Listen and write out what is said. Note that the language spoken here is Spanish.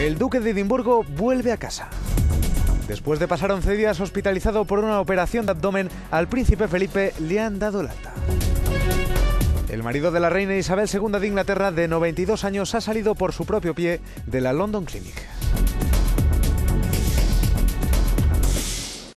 El duque de Edimburgo vuelve a casa. Después de pasar 11 días hospitalizado por una operación de abdomen, al príncipe Felipe le han dado el alta. El marido de la reina Isabel II de Inglaterra, de 92 años, ha salido por su propio pie de la London Clinic.